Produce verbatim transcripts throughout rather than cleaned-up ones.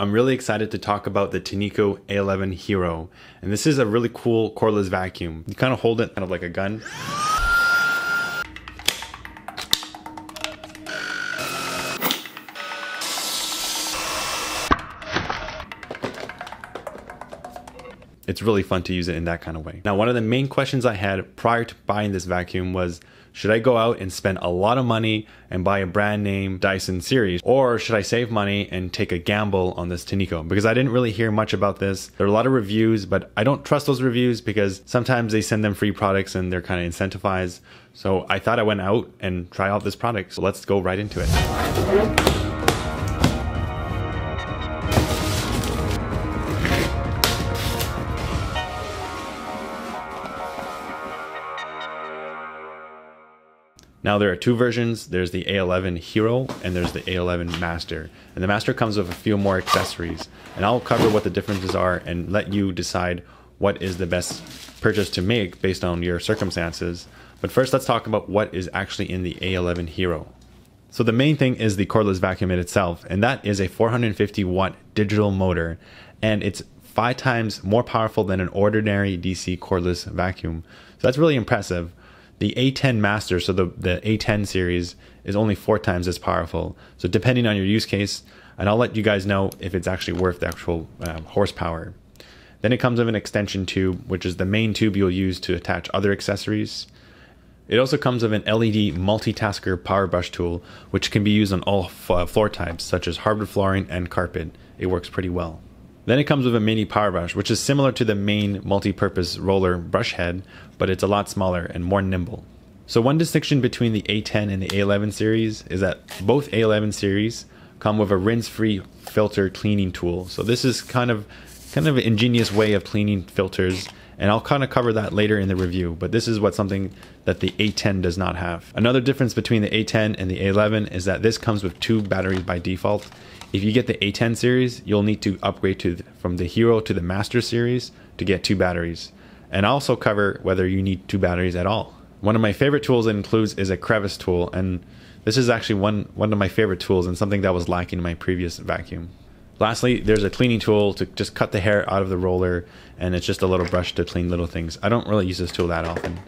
I'm really excited to talk about the Tineco A eleven Hero, and this is a really cool cordless vacuum. You kind of hold it kind of like a gun. It's really fun to use it in that kind of way. Now, one of the main questions I had prior to buying this vacuum was, should I go out and spend a lot of money and buy a brand name Dyson series? Or should I save money and take a gamble on this Tineco? Because I didn't really hear much about this. There are a lot of reviews, but I don't trust those reviews because sometimes they send them free products and they're kind of incentivized. So I thought I went out and try out this product. So let's go right into it. Now there are two versions. There's the A eleven Hero and there's the A eleven Master. And the Master comes with a few more accessories. And I'll cover what the differences are and let you decide what is the best purchase to make based on your circumstances. But first, let's talk about what is actually in the A eleven Hero. So the main thing is the cordless vacuum in itself, and that is a four hundred fifty watt digital motor, and it's five times more powerful than an ordinary D C cordless vacuum. So that's really impressive. The A ten Master, so the, the A ten series, is only four times as powerful. So depending on your use case, and I'll let you guys know if it's actually worth the actual uh, horsepower. Then it comes with an extension tube, which is the main tube you'll use to attach other accessories. It also comes with an L E D multitasker power brush tool, which can be used on all f floor types, such as hardwood flooring and carpet. It works pretty well. Then it comes with a mini power brush, which is similar to the main multi-purpose roller brush head, but it's a lot smaller and more nimble. So one distinction between the A ten and the A eleven series is that both A eleven series come with a rinse-free filter cleaning tool. So this is kind of, kind of an ingenious way of cleaning filters, and I'll kind of cover that later in the review, but this is what something that the A ten does not have. Another difference between the A ten and the A eleven is that this comes with two batteries by default. If you get the A ten series, you'll need to upgrade to the, from the Hero to the Master series to get two batteries. And I'll also cover whether you need two batteries at all. One of my favorite tools it includes is a crevice tool, and this is actually one, one of my favorite tools and something that was lacking in my previous vacuum. Lastly, there's a cleaning tool to just cut the hair out of the roller, and it's just a little brush to clean little things. I don't really use this tool that often.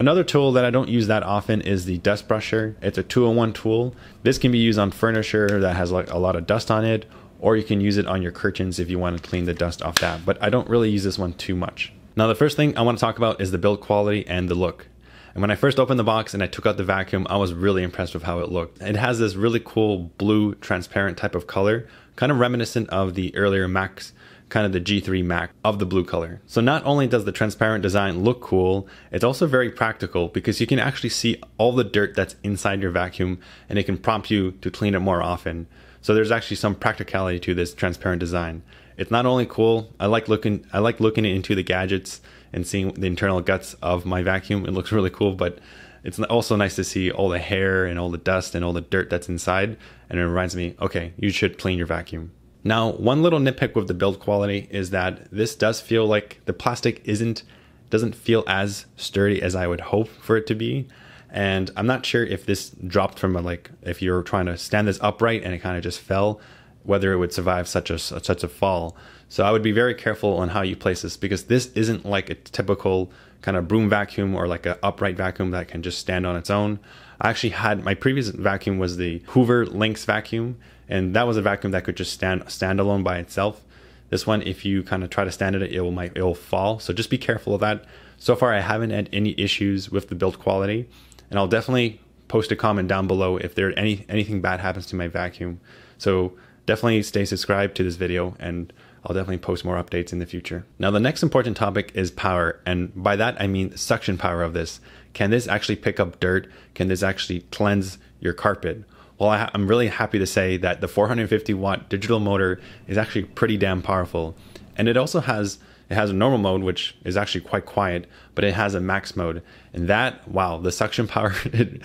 Another tool that I don't use that often is the dust brusher. It's a two in one tool. This can be used on furniture that has like a lot of dust on it, or you can use it on your curtains if you want to clean the dust off that, but I don't really use this one too much. Now the first thing I want to talk about is the build quality and the look. And when I first opened the box and I took out the vacuum, I was really impressed with how it looked. It has this really cool blue transparent type of color, kind of reminiscent of the earlier Macs, kind of the G three Mac of the blue color. So not only does the transparent design look cool, it's also very practical because you can actually see all the dirt that's inside your vacuum and it can prompt you to clean it more often. So there's actually some practicality to this transparent design. It's not only cool, I like looking I like looking into the gadgets and seeing the internal guts of my vacuum. It looks really cool, but it's also nice to see all the hair and all the dust and all the dirt that's inside, and it reminds me, okay, you should clean your vacuum. Now, one little nitpick with the build quality is that this does feel like the plastic isn't, doesn't feel as sturdy as I would hope for it to be. And I'm not sure if this dropped from a, like, if you're trying to stand this upright and it kind of just fell, whether it would survive such a, such a fall. So I would be very careful on how you place this, because this isn't like a typical kind of broom vacuum or like an upright vacuum that can just stand on its own. I actually had, my previous vacuum was the Hoover Lynx vacuum, and that was a vacuum that could just stand stand alone by itself. This one, if you kind of try to stand it, it will might it will fall. So just be careful of that. So far, I haven't had any issues with the build quality, and I'll definitely post a comment down below if there any anything bad happens to my vacuum. So definitely stay subscribed to this video, and I'll definitely post more updates in the future. Now, the next important topic is power, and by that I mean suction power of this. Can this actually pick up dirt? Can this actually cleanse your carpet? Well, I I'm really happy to say that the four hundred fifty watt digital motor is actually pretty damn powerful, and it also has it has a normal mode, which is actually quite quiet, but it has a max mode, and that, wow, the suction power. It,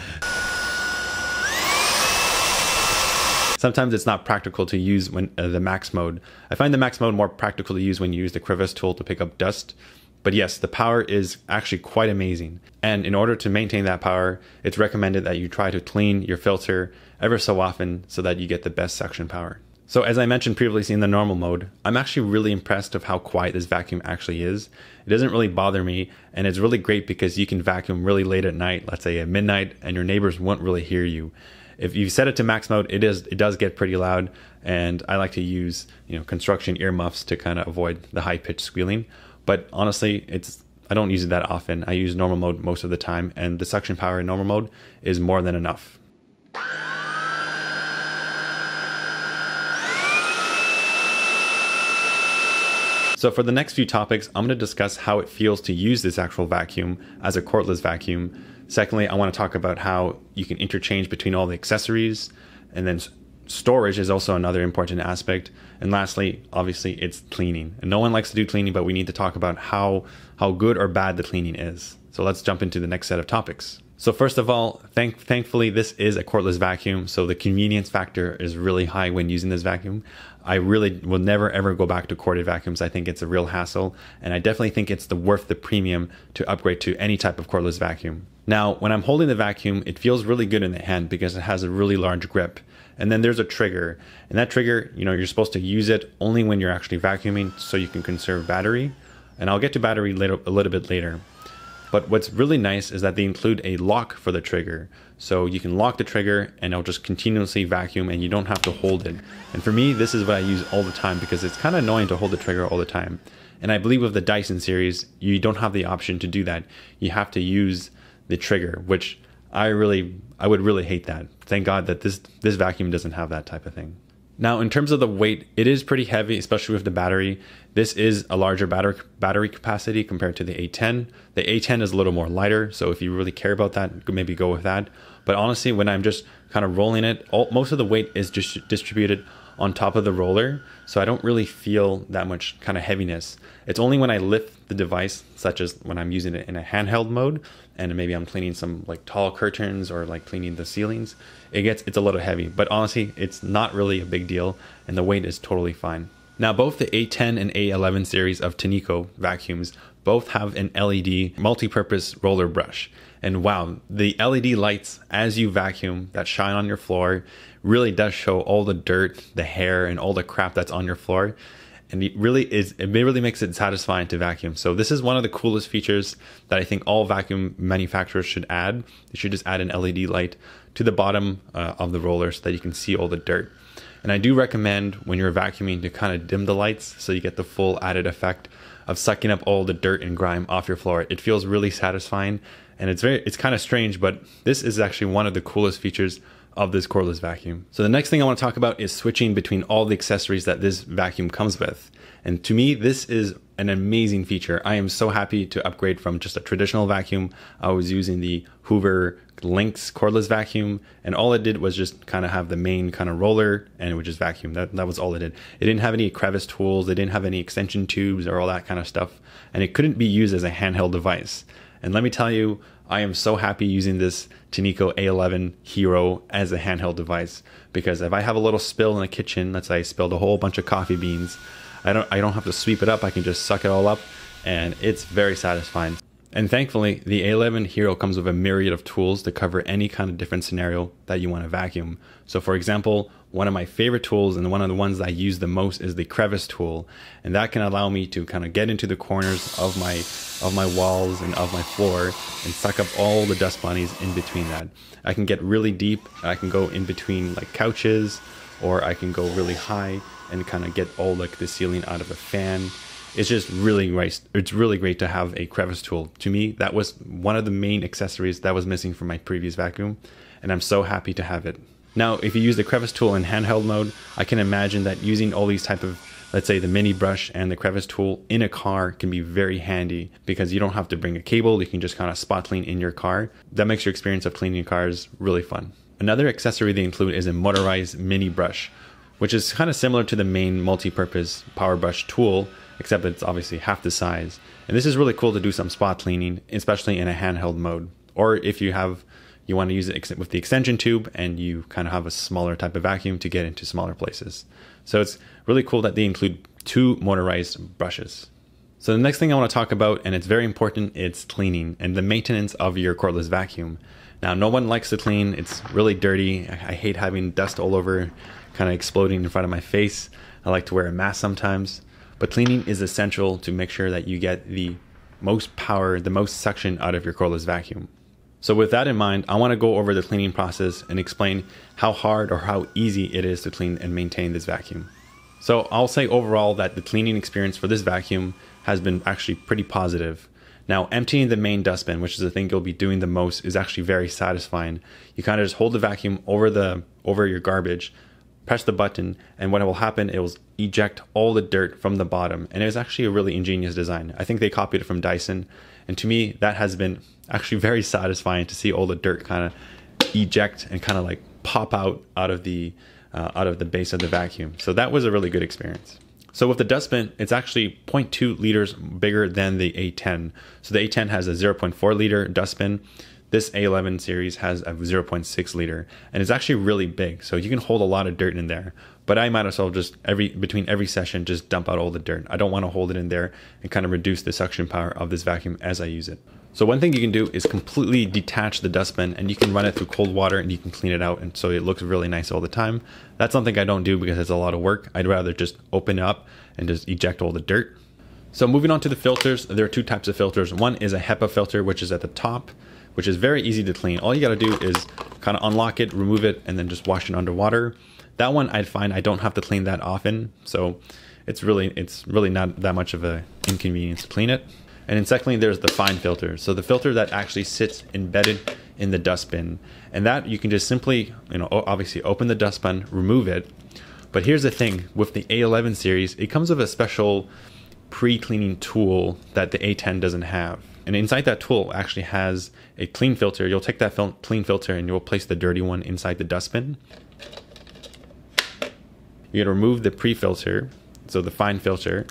sometimes it's not practical to use when uh, the max mode. I find the max mode more practical to use when you use the crevice tool to pick up dust. But yes, the power is actually quite amazing. And in order to maintain that power, it's recommended that you try to clean your filter ever so often so that you get the best suction power. So as I mentioned previously in the normal mode, I'm actually really impressed of how quiet this vacuum actually is. It doesn't really bother me, and it's really great because you can vacuum really late at night, let's say at midnight, and your neighbors won't really hear you. If you set it to max mode, it is it does get pretty loud, and I like to use, you know, construction earmuffs to kind of avoid the high-pitched squealing. But honestly, it's I don't use it that often. I use normal mode most of the time, and the suction power in normal mode is more than enough. So for the next few topics, I'm going to discuss how it feels to use this actual vacuum as a cordless vacuum. Secondly, I want to talk about how you can interchange between all the accessories, and then storage is also another important aspect. And lastly, obviously, it's cleaning. And no one likes to do cleaning, but we need to talk about how, how good or bad the cleaning is. So let's jump into the next set of topics. So first of all, thank thankfully this is a cordless vacuum, so the convenience factor is really high when using this vacuum. I really will never ever go back to corded vacuums. I think it's a real hassle, and I definitely think it's the worth the premium to upgrade to any type of cordless vacuum. Now, when I'm holding the vacuum, it feels really good in the hand because it has a really large grip. And then there's a trigger, and that trigger, you know, you're supposed to use it only when you're actually vacuuming so you can conserve battery. And I'll get to battery later, a little bit later. But what's really nice is that they include a lock for the trigger. So you can lock the trigger and it'll just continuously vacuum and you don't have to hold it. And for me, this is what I use all the time because it's kind of annoying to hold the trigger all the time. And I believe with the Dyson series, you don't have the option to do that. You have to use the trigger, which I really, I would really hate that. Thank God that this, this vacuum doesn't have that type of thing. Now, in terms of the weight, it is pretty heavy, especially with the battery. This is a larger battery battery capacity compared to the A ten. The A ten is a little more lighter, so if you really care about that, maybe go with that. But honestly, when I'm just kind of rolling it, all, most of the weight is just distributed on top of the roller, so I don't really feel that much kind of heaviness. It's only when I lift the device, such as when I'm using it in a handheld mode, and maybe I'm cleaning some like tall curtains or like cleaning the ceilings, it gets, it's a little heavy, but honestly, it's not really a big deal and the weight is totally fine. Now, both the A ten and A eleven series of Tineco vacuums both have an L E D multi-purpose roller brush. And wow, the L E D lights as you vacuum that shine on your floor really does show all the dirt, the hair, and all the crap that's on your floor. And it really is, it really makes it satisfying to vacuum. So this is one of the coolest features that I think all vacuum manufacturers should add. They should just add an L E D light to the bottom uh, of the roller so that you can see all the dirt. And I do recommend when you're vacuuming to kind of dim the lights so you get the full added effect of sucking up all the dirt and grime off your floor. It feels really satisfying, and it's very, it's kind of strange, but this is actually one of the coolest features of this cordless vacuum. So the next thing I want to talk about is switching between all the accessories that this vacuum comes with. And to me, this is an amazing feature. I am so happy to upgrade from just a traditional vacuum. I was using the Hoover Lynx cordless vacuum, and all it did was just kind of have the main kind of roller and it would just vacuum. That, that was all it did. It didn't have any crevice tools. It didn't have any extension tubes or all that kind of stuff. And it couldn't be used as a handheld device. And let me tell you, I am so happy using this Tineco A eleven Hero as a handheld device, because if I have a little spill in the kitchen, let's say I spilled a whole bunch of coffee beans, I don't, I don't have to sweep it up. I can just suck it all up, and it's very satisfying. And thankfully, the A eleven Hero comes with a myriad of tools to cover any kind of different scenario that you want to vacuum. So for example, one of my favorite tools and one of the ones that I use the most is the crevice tool. And that can allow me to kind of get into the corners of my, of my walls and of my floor and suck up all the dust bunnies in between that. I can get really deep, and I can go in between like couches, or I can go really high and kind of get all like the ceiling out of a fan. It's just really nice. It's really great to have a crevice tool. To me, that was one of the main accessories that was missing from my previous vacuum, and I'm so happy to have it. Now, if you use the crevice tool in handheld mode, I can imagine that using all these type of, let's say the mini brush and the crevice tool in a car can be very handy because you don't have to bring a cable. You can just kind of spot clean in your car. That makes your experience of cleaning cars really fun. Another accessory they include is a motorized mini brush, which is kind of similar to the main multi-purpose power brush tool, except that it's obviously half the size. And this is really cool to do some spot cleaning, especially in a handheld mode. Or if you have, you want to use it with the extension tube and you kind of have a smaller type of vacuum to get into smaller places. So it's really cool that they include two motorized brushes. So the next thing I want to talk about, and it's very important, it's cleaning and the maintenance of your cordless vacuum. Now, no one likes to clean. It's really dirty. I hate having dust all over kind of exploding in front of my face. I like to wear a mask sometimes, but cleaning is essential to make sure that you get the most power, the most suction out of your cordless vacuum. So with that in mind, I want to go over the cleaning process and explain how hard or how easy it is to clean and maintain this vacuum. So I'll say overall that the cleaning experience for this vacuum has been actually pretty positive. Now, emptying the main dustbin, which is the thing you'll be doing the most, is actually very satisfying. You kind of just hold the vacuum over the over your garbage, press the button, and what will happen, it will eject all the dirt from the bottom. And it was actually a really ingenious design. I think they copied it from Dyson. And to me, that has been actually very satisfying to see all the dirt kind of eject and kind of like pop out out of the uh, out of the base of the vacuum. So that was a really good experience. So with the dustbin, it's actually zero point two liters bigger than the A ten. So the A ten has a zero point four liter dustbin. This A eleven series has a zero point six liter, and it's actually really big. So you can hold a lot of dirt in there, but I might as well just every between every session, just dump out all the dirt. I don't want to hold it in there and kind of reduce the suction power of this vacuum as I use it. So one thing you can do is completely detach the dustbin, and you can run it through cold water and you can clean it out, and so it looks really nice all the time. That's something I don't do because it's a lot of work. I'd rather just open it up and just eject all the dirt. So moving on to the filters, there are two types of filters. One is a HEPA filter, which is at the top, which is very easy to clean. All you gotta do is kind of unlock it, remove it, and then just wash it underwater. That one I'd find I don't have to clean that often, so it's really it's really not that much of an inconvenience to clean it. And then secondly, there's the fine filter. So the filter that actually sits embedded in the dustbin, and that you can just simply, you know, obviously open the dustbin, remove it. But here's the thing with the A eleven series, it comes with a special pre-cleaning tool that the A ten doesn't have. And inside that tool actually has a clean filter. You'll take that fil- clean filter and you'll place the dirty one inside the dustbin. You're gonna remove the pre-filter, so the fine filter,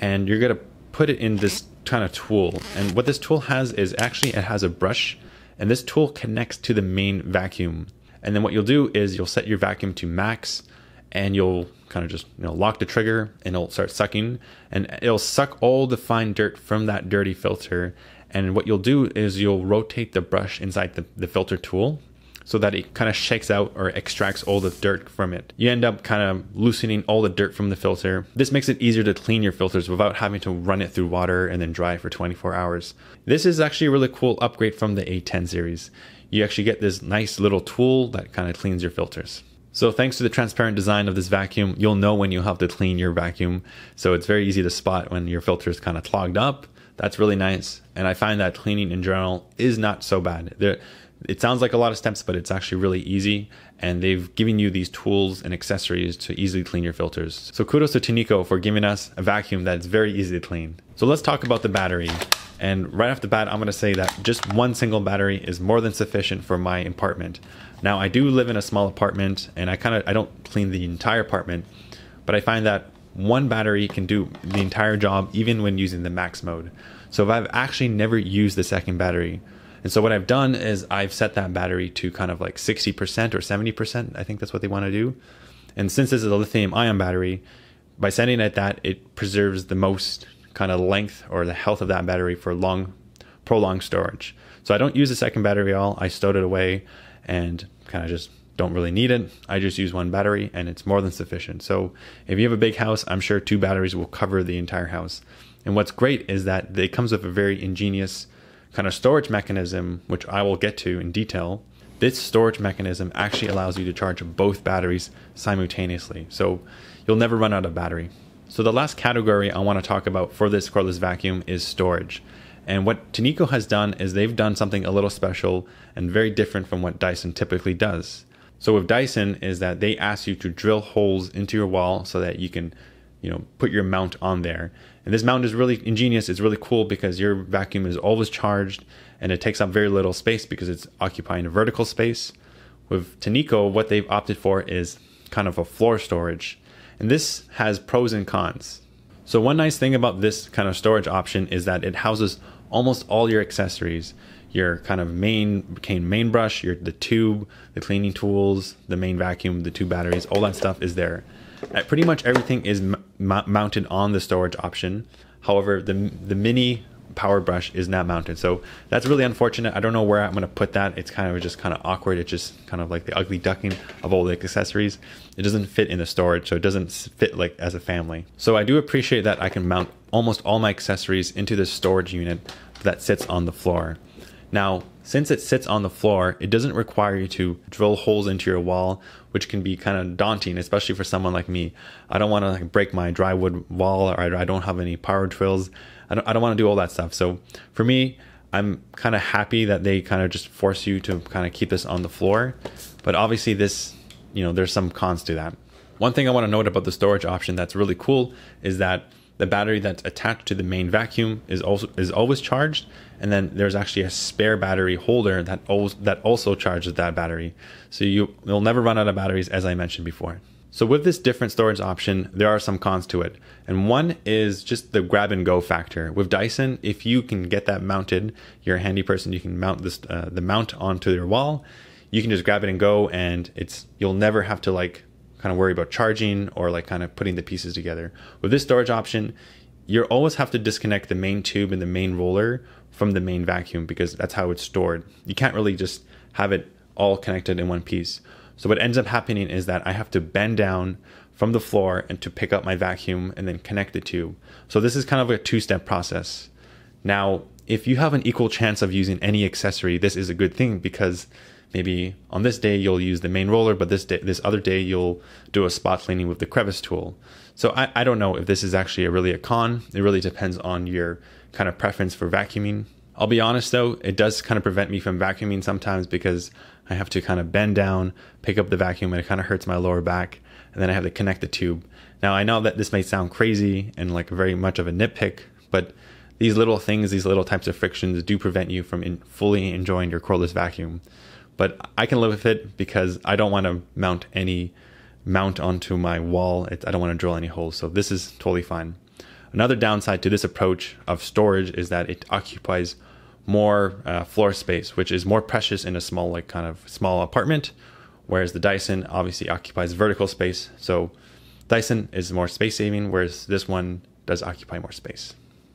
and you're gonna put it in this kind of tool. And what this tool has is actually it has a brush, and this tool connects to the main vacuum. And then what you'll do is you'll set your vacuum to max, and you'll kind of just, you know, lock the trigger, and it'll start sucking, and it'll suck all the fine dirt from that dirty filter. And what you'll do is you'll rotate the brush inside the, the filter tool so that it kind of shakes out or extracts all the dirt from it. You end up kind of loosening all the dirt from the filter. This makes it easier to clean your filters without having to run it through water and then dry for twenty-four hours. This is actually a really cool upgrade from the A ten series. You actually get this nice little tool that kind of cleans your filters. So thanks to the transparent design of this vacuum, you'll know when you have to clean your vacuum. So it's very easy to spot when your filter is kind of clogged up. That's really nice. And I find that cleaning in general is not so bad. There, it sounds like a lot of steps, but it's actually really easy. And they've given you these tools and accessories to easily clean your filters. So kudos to Tineco for giving us a vacuum that's very easy to clean. So let's talk about the battery. And right off the bat, I'm gonna say that just one single battery is more than sufficient for my apartment. Now, I do live in a small apartment, and I kind of I don't clean the entire apartment, but I find that one battery can do the entire job even when using the max mode. So I've actually never used the second battery. And so what I've done is I've set that battery to kind of like sixty percent or seventy percent, I think that's what they wanna do. And since this is a lithium ion battery, by setting it at that, it preserves the most kind of length or the health of that battery for long, prolonged storage. So I don't use the second battery at all. I stowed it away and kind of just don't really need it. I just use one battery and it's more than sufficient. So if you have a big house, I'm sure two batteries will cover the entire house. And what's great is that it comes with a very ingenious kind of storage mechanism, which I will get to in detail. This storage mechanism actually allows you to charge both batteries simultaneously. So you'll never run out of battery. So the last category I want to talk about for this cordless vacuum is storage. And what Tineco has done is they've done something a little special and very different from what Dyson typically does. So with Dyson is that they ask you to drill holes into your wall so that you can, you know, put your mount on there. And this mount is really ingenious. It's really cool because your vacuum is always charged and it takes up very little space because it's occupying a vertical space. With Tineco, what they've opted for is kind of a floor storage. And this has pros and cons. So one nice thing about this kind of storage option is that it houses almost all your accessories, your kind of main main brush, your the tube, the cleaning tools, the main vacuum, the two batteries, all that stuff is there. And pretty much everything is mounted on the storage option. However, the the mini power brush is not mounted. So that's really unfortunate. I don't know where I'm going to put that. It's kind of just kind of awkward. It's just kind of like the ugly duckling of all the accessories. It doesn't fit in the storage, so it doesn't fit like as a family. So I do appreciate that I can mount almost all my accessories into this storage unit that sits on the floor. Now, since it sits on the floor, it doesn't require you to drill holes into your wall, which can be kind of daunting, especially for someone like me. I don't want to like break my dry wood wall, or I don't have any power drills. I don't, I don't want to do all that stuff. So for me, I'm kind of happy that they kind of just force you to kind of keep this on the floor. But obviously this, you know, there's some cons to that. One thing I want to note about the storage option that's really cool is that the battery that's attached to the main vacuum is also is always charged, and then there's actually a spare battery holder that also, that also charges that battery. So you, you'll never run out of batteries, as I mentioned before. So with this different storage option, there are some cons to it. And one is just the grab and go factor. With Dyson, if you can get that mounted, you're a handy person, you can mount this uh, the mount onto your wall, you can just grab it and go, and it's you'll never have to like kind of worry about charging or like kind of putting the pieces together. With this storage option, you always have to disconnect the main tube and the main roller from the main vacuum because that's how it's stored. You can't really just have it all connected in one piece. So what ends up happening is that I have to bend down from the floor and to pick up my vacuum and then connect the tube. So this is kind of a two-step process. Now, if you have an equal chance of using any accessory, this is a good thing because maybe on this day you'll use the main roller, but this day, this other day you'll do a spot cleaning with the crevice tool. So I, I don't know if this is actually a really a con. It really depends on your kind of preference for vacuuming. I'll be honest though, it does kind of prevent me from vacuuming sometimes because I have to kind of bend down, pick up the vacuum, and it kind of hurts my lower back, and then I have to connect the tube. Now I know that this may sound crazy and like very much of a nitpick, but these little things, these little types of frictions do prevent you from in fully enjoying your cordless vacuum. But I can live with it because I don't want to mount any mount onto my wall. It's, I don't want to drill any holes, so this is totally fine. Another downside to this approach of storage is that it occupies more uh, floor space, which is more precious in a small, like kind of small apartment, whereas the Dyson obviously occupies vertical space. So Dyson is more space saving, whereas this one does occupy more space.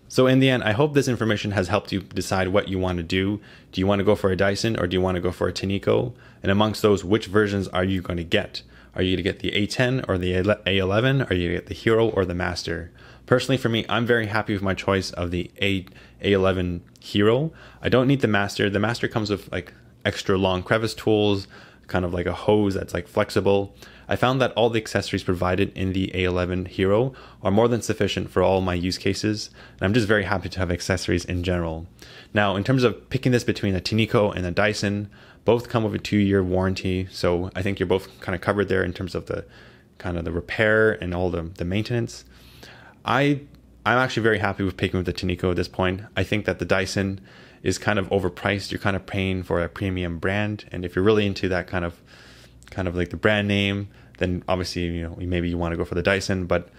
So in the end, I hope this information has helped you decide what you want to do. Do you want to go for a Dyson or do you want to go for a Tineco? And amongst those, which versions are you going to get? Are you going to get the A ten or the A eleven? Are you going to get the Hero or the Master? Personally, for me, I'm very happy with my choice of the A eleven Hero. I don't need the Master. The Master comes with like extra long crevice tools, kind of like a hose that's like flexible. I found that all the accessories provided in the A eleven Hero are more than sufficient for all my use cases, and I'm just very happy to have accessories in general. Now, in terms of picking this between a Tineco and a Dyson, both come with a two-year warranty, so I think you're both kind of covered there in terms of the kind of the repair and all the, the maintenance. I I'm actually very happy with picking with the Tineco at this point. I think that the Dyson is kind of overpriced. You're kind of paying for a premium brand, and if you're really into that kind of kind of like the brand name, then obviously, you know, maybe you want to go for the Dyson. But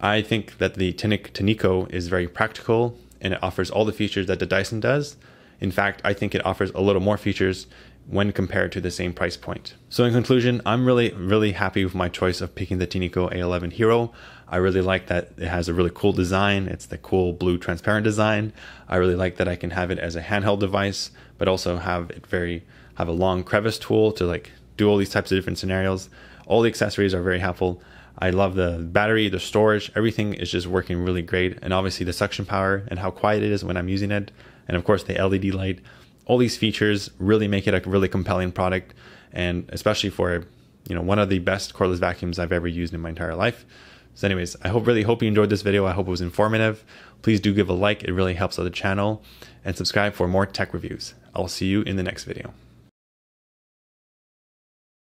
I think that the Tineco is very practical and it offers all the features that the Dyson does. In fact, I think it offers a little more features when compared to the same price point. So in conclusion, I'm really, really happy with my choice of picking the Tineco A eleven Hero. I really like that it has a really cool design. It's the cool blue transparent design. I really like that I can have it as a handheld device, but also have it very, have a long crevice tool to like do all these types of different scenarios. All the accessories are very helpful. I love the battery, the storage, everything is just working really great. And obviously the suction power and how quiet it is when I'm using it. And of course the L E D light. All these features really make it a really compelling product, and especially for, you know, one of the best cordless vacuums I've ever used in my entire life. So anyways, I hope really hope you enjoyed this video. I hope it was informative. Please do give a like. It really helps out the channel, and subscribe for more tech reviews. I'll see you in the next video.